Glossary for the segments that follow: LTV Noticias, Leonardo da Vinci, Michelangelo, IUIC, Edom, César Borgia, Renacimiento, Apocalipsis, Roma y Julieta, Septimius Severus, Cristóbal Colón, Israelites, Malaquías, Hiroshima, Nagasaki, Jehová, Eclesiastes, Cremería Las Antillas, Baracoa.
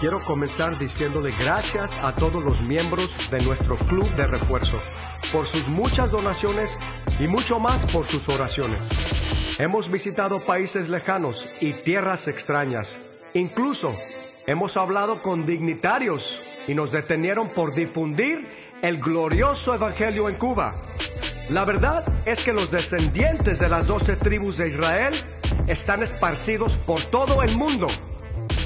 Quiero comenzar diciéndole gracias a todos los miembros de nuestro club de refuerzo por sus muchas donaciones y mucho más por sus oraciones. Hemos visitado países lejanos y tierras extrañas. Incluso hemos hablado con dignatarios y nos detenieron por difundir el glorioso evangelio en Cuba. La verdad es que los descendientes de las 12 tribus de Israel están esparcidos por todo el mundo.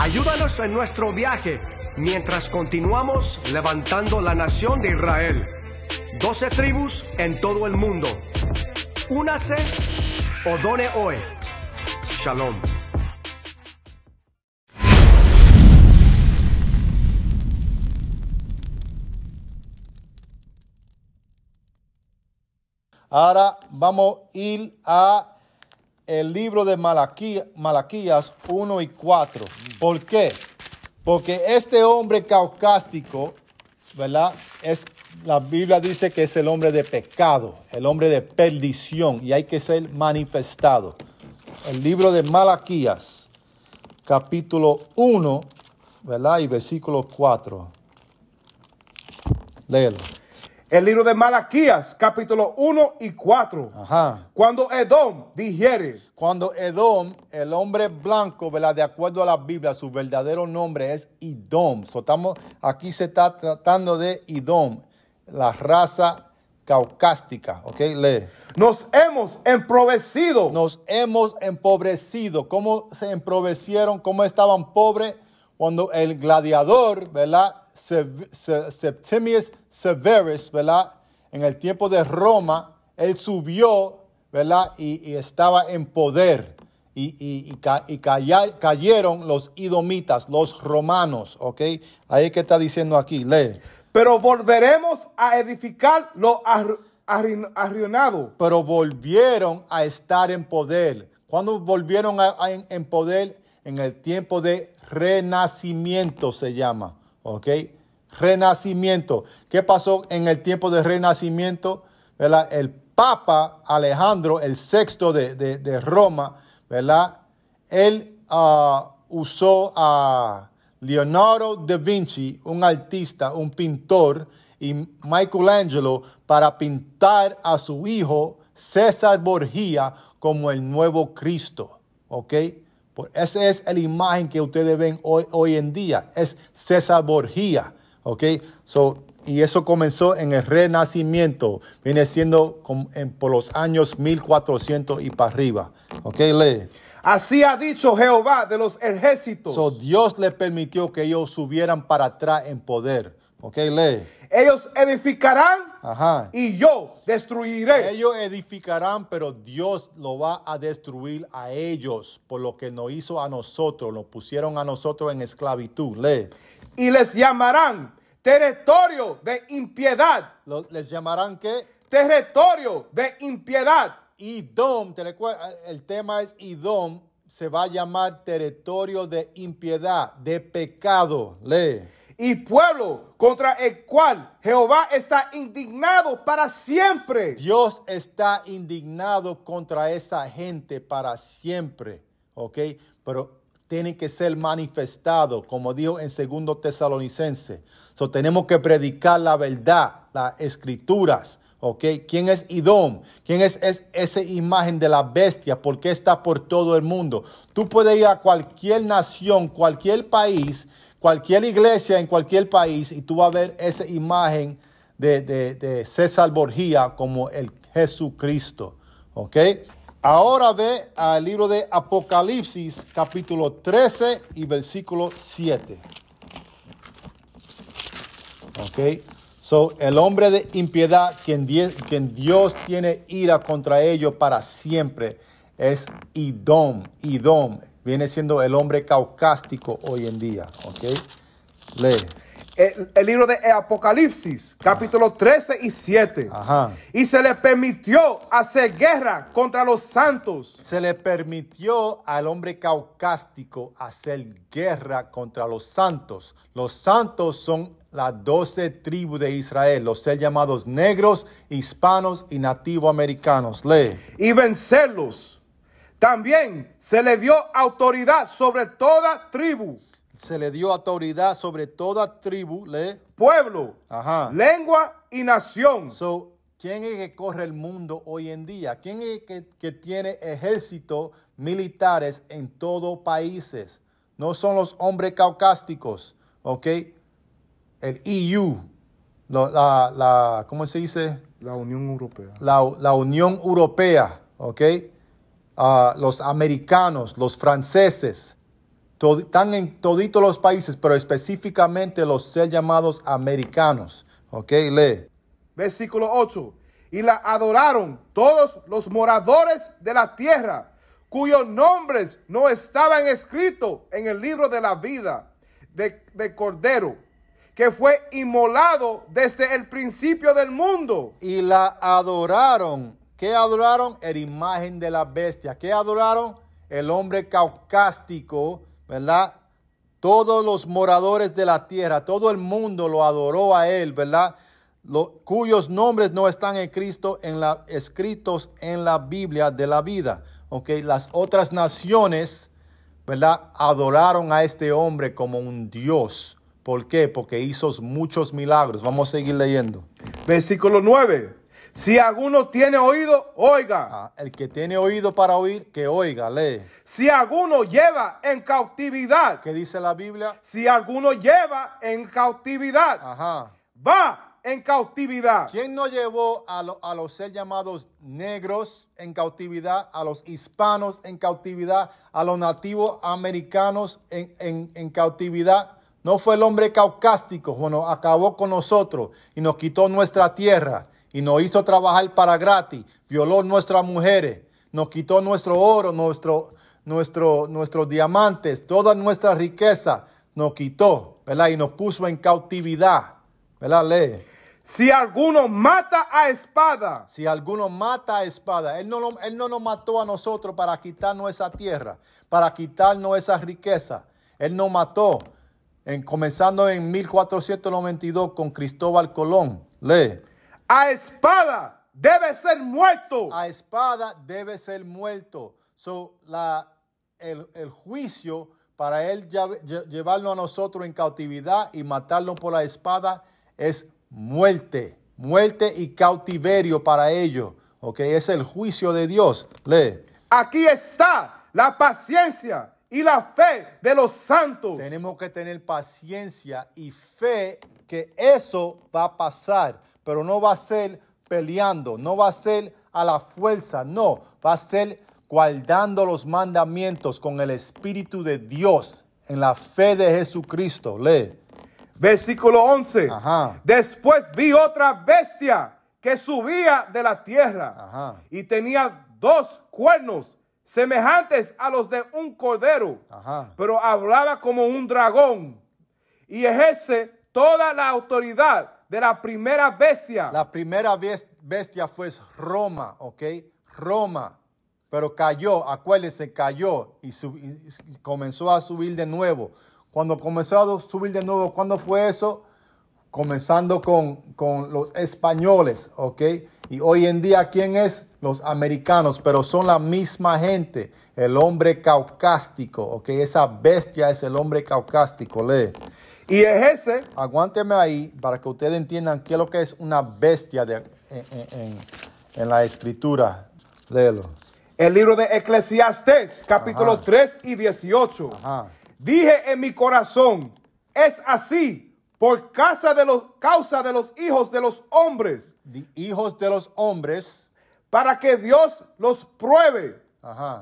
Ayúdanos en nuestro viaje mientras continuamos levantando la nación de Israel. 12 tribus en todo el mundo. Únase o done hoy. Shalom. Ahora vamos a ir a el libro de Malaquías 1 y 4. ¿Por qué? Porque este hombre caucástico, ¿verdad? La Biblia dice que es el hombre de pecado, el hombre de perdición, y hay que ser manifestado. El libro de Malaquías, capítulo 1, ¿verdad? Y versículo 4. Léelo. El libro de Malaquías, capítulo 1 y 4. Ajá. Cuando Edom dijere. Cuando Edom, el hombre blanco, ¿verdad? De acuerdo a la Biblia, su verdadero nombre es Edom. So, aquí se está tratando de Edom, la raza caucástica. ¿Ok? Lee. Nos hemos empobrecido. Nos hemos empobrecido. ¿Cómo se empobrecieron? ¿Cómo estaban pobres? Cuando el gladiador, ¿verdad? Septimius Severus, ¿verdad? En el tiempo de Roma, él subió, ¿verdad? Y estaba en poder. Y cayeron los edomitas, los romanos, ¿ok? Ahí es que está diciendo aquí, lee. Pero volveremos a edificar lo arruinado. Pero volvieron a estar en poder. ¿Cuándo volvieron en poder? En el tiempo de Renacimiento se llama. ¿Ok? Renacimiento. ¿Qué pasó en el tiempo de Renacimiento? ¿Verdad? El Papa Alejandro, el VI de Roma, ¿verdad? Él usó a Leonardo da Vinci, un artista, un pintor, y Michelangelo para pintar a su hijo César Borgia como el nuevo Cristo. ¿Ok? Esa es la imagen que ustedes ven hoy en día. Es César Borgia. ¿Ok? Y eso comenzó en el Renacimiento. Viene siendo por los años 1400 y para arriba. ¿Ok? Lee. Así ha dicho Jehová de los ejércitos. Dios les permitió que ellos subieran para atrás en poder. ¿Ok? Lee. Ellos edificarán. Ajá. Y yo destruiré. Ellos edificarán, pero Dios lo va a destruir a ellos por lo que nos hizo a nosotros. Nos pusieron a nosotros en esclavitud. Lee. Y les llamarán territorio de impiedad. ¿Les llamarán qué? Territorio de impiedad. Edom, te recuerdas, el tema es Edom, se va a llamar territorio de impiedad, de pecado. Lee. Y pueblo contra el cual Jehová está indignado para siempre. Dios está indignado contra esa gente para siempre. ¿Ok? Pero tiene que ser manifestado, como dijo en 2 Tesalonicenses. So, tenemos que predicar la verdad, las escrituras. ¿Ok? ¿Quién es Edom? ¿Quién es esa imagen de la bestia? ¿Por qué está por todo el mundo? Tú puedes ir a cualquier nación, cualquier país, cualquier iglesia en cualquier país y tú vas a ver esa imagen de César Borgia como el Jesucristo. ¿Ok? Ahora ve al libro de Apocalipsis, capítulo 13 y versículo 7. ¿Ok? El hombre de impiedad, quien Dios tiene ira contra ellos para siempre, es Edom. Edom viene siendo el hombre caucástico hoy en día. ¿Ok? Lee. El libro de Apocalipsis, capítulo 13 y 7. Ajá. Y se le permitió hacer guerra contra los santos. Se le permitió al hombre caucástico hacer guerra contra los santos. Los santos son las 12 tribus de Israel, los ser llamados negros, hispanos y nativoamericanos. Lee. Y vencerlos. También se le dio autoridad sobre toda tribu. se le dio autoridad sobre toda tribu, pueblo, lengua y nación. So, ¿quién es que corre el mundo hoy en día? ¿Quién es que tiene ejércitos militares en todos países? No son los hombres caucásticos, ¿ok? El EU, ¿cómo se dice? La Unión Europea. La Unión Europea, ¿ok? Los americanos, los franceses, están en toditos los países, pero específicamente los ser llamados americanos, ¿ok? Lee. Versículo 8. Y la adoraron todos los moradores de la tierra, cuyos nombres no estaban escritos en el libro de la vida de Cordero, que fue inmolado desde el principio del mundo. Y la adoraron. ¿Qué adoraron? La imagen de la bestia. ¿Qué adoraron? El hombre caucástico, ¿verdad? Todos los moradores de la tierra, todo el mundo lo adoró a él, ¿verdad? Cuyos nombres no están escritos en la Biblia de la vida. Okay, las otras naciones, ¿verdad?, adoraron a este hombre como un Dios. ¿Por qué? Porque hizo muchos milagros. Vamos a seguir leyendo. Versículo 9. Si alguno tiene oído, oiga. El que tiene oído para oír, que oiga. Lee. Si alguno lleva en cautividad. ¿Qué dice la Biblia? Si alguno lleva en cautividad. Va en cautividad. ¿Quién no llevó a los ser llamados negros en cautividad, a los hispanos en cautividad, a los nativos americanos en cautividad? No fue el hombre caucástico. Bueno, acabó con nosotros y nos quitó nuestra tierra y nos hizo trabajar para gratis, violó nuestras mujeres, nos quitó nuestro oro, nuestros diamantes, toda nuestra riqueza nos quitó, ¿verdad? Y nos puso en cautividad. ¿Verdad? Lee. Si alguno mata a espada. Si alguno mata a espada. Él no nos mató a nosotros para quitarnos esa tierra, para quitarnos esa riqueza. Él nos mató, comenzando en 1492 con Cristóbal Colón. Lee. A espada debe ser muerto. A espada debe ser muerto. So, el juicio para él llevarlo a nosotros en cautividad y matarlo por la espada es muerte y cautiverio para ellos. Ok, es el juicio de Dios. Lee. Aquí está la paciencia y la fe de los santos. Tenemos que tener paciencia y fe que eso va a pasar, pero no va a ser peleando, no va a ser a la fuerza, no, va a ser guardando los mandamientos con el Espíritu de Dios, en la fe de Jesucristo. Lee. Versículo 11. Después vi otra bestia que subía de la tierra y tenía dos cuernos semejantes a los de un cordero, pero hablaba como un dragón y ejerce toda la autoridad de la primera bestia. La primera bestia fue Roma, ¿ok? Roma, pero cayó, acuérdense, cayó y comenzó a subir de nuevo. Cuando comenzó a subir de nuevo, ¿cuándo fue eso? Comenzando con los españoles, ¿ok? Y hoy en día, ¿quién es? Los americanos, pero son la misma gente, el hombre caucástico, ¿ok? Esa bestia es el hombre caucástico, lee. Y ejerce. Aguánteme ahí para que ustedes entiendan qué es lo que es una bestia en la escritura. Léelo. El libro de Eclesiastes, capítulo 3 y 18. Dije en mi corazón, es así, por causa de los hijos de los hombres. Hijos de los hombres. Para que Dios los pruebe.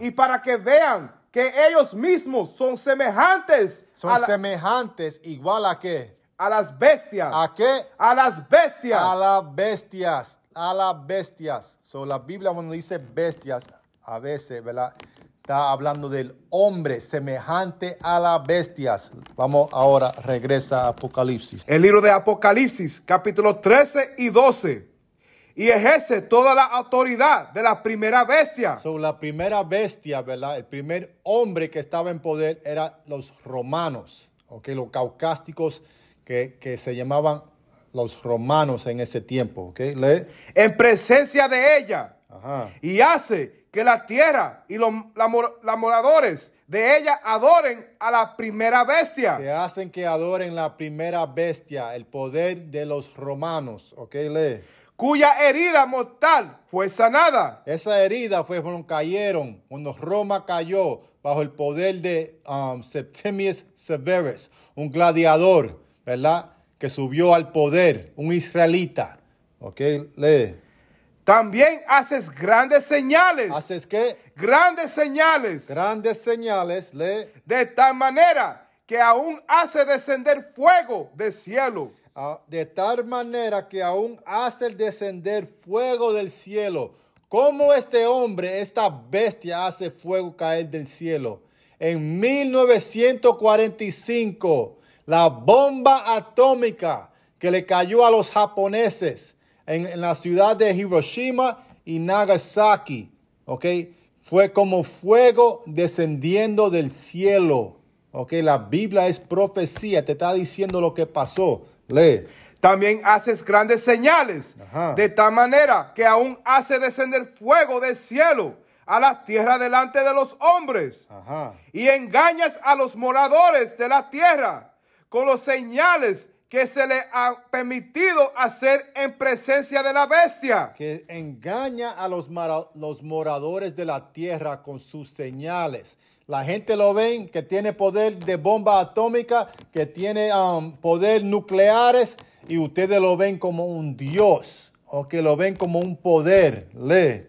Y para que vean que ellos mismos son semejantes. Son semejantes, ¿igual a qué? A las bestias. ¿A qué? A las bestias. A las bestias. A las bestias. So, la Biblia cuando dice bestias, a veces, ¿verdad?, está hablando del hombre semejante a las bestias. Vamos ahora, regresa a Apocalipsis. El libro de Apocalipsis, capítulo 13 y 12. Y ejerce toda la autoridad de la primera bestia. So, la primera bestia, ¿verdad? El primer hombre que estaba en poder eran los romanos. ¿Okay? Los caucásticos que se llamaban los romanos en ese tiempo. ¿Okay? En presencia de ella. Ajá. Y hace que la tierra y los moradores de ella adoren a la primera bestia. Que hacen que adoren la primera bestia, el poder de los romanos. Ok, lee. Cuya herida mortal fue sanada. Esa herida fue cuando cayeron, cuando Roma cayó bajo el poder de Septimius Severus, un gladiador, ¿verdad? Que subió al poder, un israelita. Ok, lee. También haces grandes señales. ¿Haces qué? Grandes señales. Grandes señales, lee. De tal manera que aún hace descender fuego del cielo. De tal manera que aún hace descender fuego del cielo. ¿Cómo este hombre, esta bestia, hace fuego caer del cielo? En 1945, la bomba atómica que le cayó a los japoneses en la ciudad de Hiroshima y Nagasaki, ¿ok? Fue como fuego descendiendo del cielo, ¿ok? La Biblia es profecía, te está diciendo lo que pasó. Lee. También haces grandes señales, ajá, de tal manera que aún hace descender fuego del cielo a la tierra delante de los hombres, ajá, y engañas a los moradores de la tierra con los señales que se le ha permitido hacer en presencia de la bestia. Que engaña a los moradores de la tierra con sus señales. La gente lo ven que tiene poder de bomba atómica, que tiene poder nucleares, y ustedes lo ven como un dios, o que lo ven como un poder. Lee.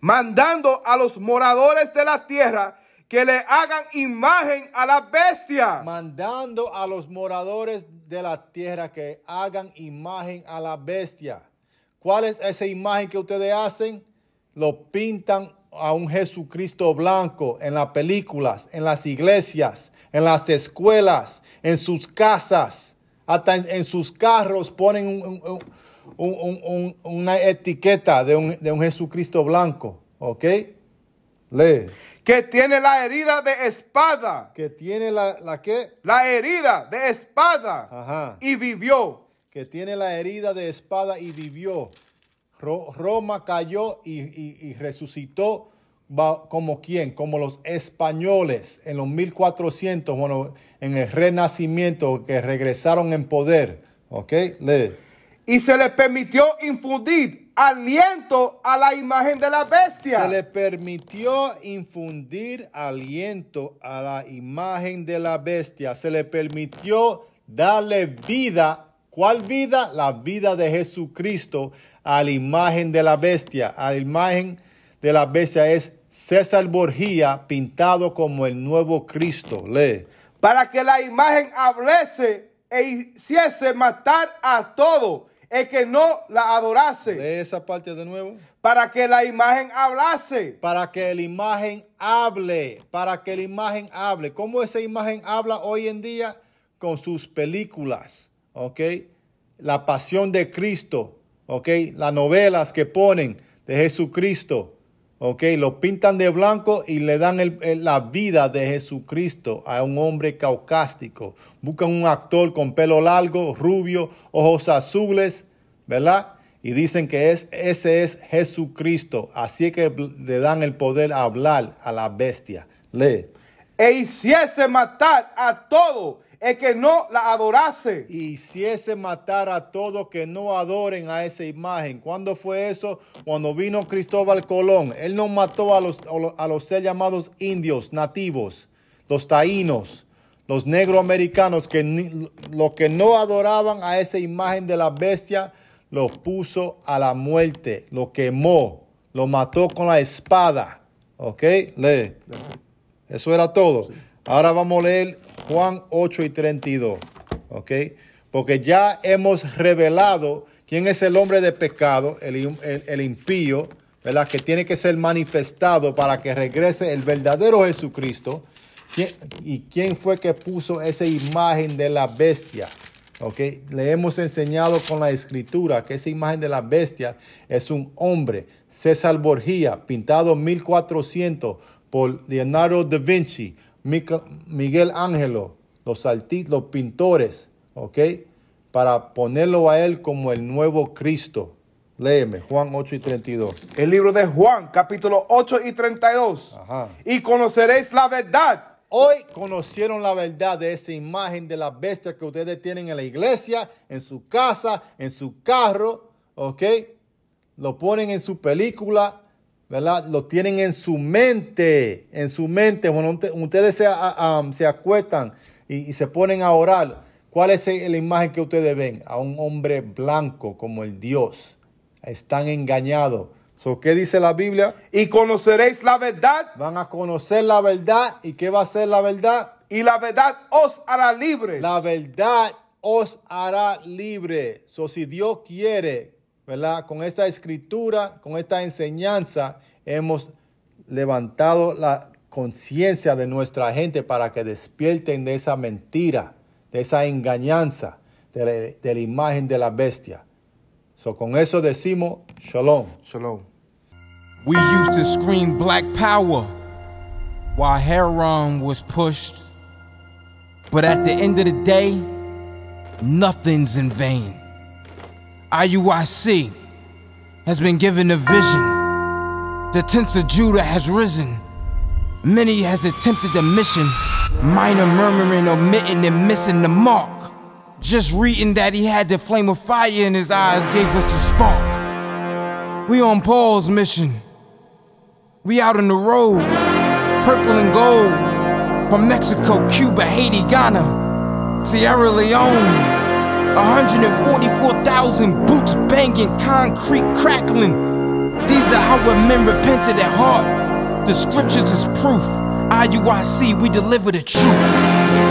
Mandando a los moradores de la tierra que le hagan imagen a la bestia. Mandando a los moradores de la tierra que hagan imagen a la bestia. ¿Cuál es esa imagen que ustedes hacen? Lo pintan a un Jesucristo blanco en las películas, en las iglesias, en las escuelas, en sus casas, hasta en sus carros ponen una etiqueta de un Jesucristo blanco. ¿Ok? Lee. Que tiene la herida de espada. Que tiene la ¿qué? La herida de espada. Ajá. Y vivió. Que tiene la herida de espada y vivió. Roma cayó y resucitó como ¿quién? Como los españoles en los 1400, bueno, en el Renacimiento, que regresaron en poder. ¿Ok? Lee. Y se les permitió infundir aliento a la imagen de la bestia. Se le permitió infundir aliento a la imagen de la bestia. Se le permitió darle vida. ¿Cuál vida? La vida de Jesucristo a la imagen de la bestia. A la imagen de la bestia es César Borgia pintado como el nuevo Cristo. Lee. Para que la imagen hablase e hiciese matar a todo el que no la adorase. Lee esa parte de nuevo. Para que la imagen hablase. Para que la imagen hable. Para que la imagen hable. ¿Cómo esa imagen habla hoy en día? Con sus películas. ¿Ok? La pasión de Cristo. ¿Ok? Las novelas que ponen de Jesucristo. ¿Ok? Lo pintan de blanco y le dan la vida de Jesucristo a un hombre caucástico. Buscan un actor con pelo largo, rubio, ojos azules, ¿verdad? Y dicen que ese es Jesucristo. Así que le dan el poder a hablar a la bestia. Lee. E hiciese matar a todo el que no la adorase. Y hiciese matar a todos que no adoren a esa imagen. ¿Cuándo fue eso? Cuando vino Cristóbal Colón. Él no mató a los ser llamados indios nativos, los taínos, los negroamericanos, los que no adoraban a esa imagen de la bestia, los puso a la muerte, lo quemó, lo mató con la espada. ¿Ok? Lee. Eso era todo. Ahora vamos a leer Juan 8:32, ¿ok? Porque ya hemos revelado quién es el hombre de pecado, el impío, ¿verdad? Que tiene que ser manifestado para que regrese el verdadero Jesucristo. ¿Quién fue que puso esa imagen de la bestia? ¿Ok? Le hemos enseñado con la escritura que esa imagen de la bestia es un hombre, César Borgia, pintado en 1400 por Leonardo da Vinci, Michelangelo, los pintores, ¿ok? Para ponerlo a él como el nuevo Cristo, Léeme. Juan 8 y 32. El libro de Juan, capítulo 8 y 32. Ajá. Y conoceréis la verdad. Hoy conocieron la verdad de esa imagen de la bestia que ustedes tienen en la iglesia, en su casa, en su carro, ¿ok? Lo ponen en su película, ¿verdad? Lo tienen en su mente, en su mente. Bueno, ustedes se acuestan y se ponen a orar. ¿Cuál es la imagen que ustedes ven? A un hombre blanco como el Dios. Están engañados. So, ¿qué dice la Biblia? Y conoceréis la verdad. Van a conocer la verdad. ¿Y qué va a ser la verdad? Y la verdad os hará libres. La verdad os hará libre. So, si Dios quiere, ¿verdad? Con esta escritura, con esta enseñanza, hemos levantado la conciencia de nuestra gente para que despierten de esa mentira, de esa engañanza, de la imagen de la bestia. So con eso decimos, shalom. Shalom. We used to scream black power while Heron was pushed. But at the end of the day, nothing's in vain. IUIC has been given a vision. The tents of Judah has risen. Many has attempted the mission. Minor murmuring, omitting, and missing the mark. Just reading that he had the flame of fire in his eyes gave us the spark. We on Paul's mission. We out on the road, purple and gold. From Mexico, Cuba, Haiti, Ghana, Sierra Leone. 144,000 boots banging, concrete crackling. These are how our men repented at heart. The scriptures is proof. IUIC, we deliver the truth.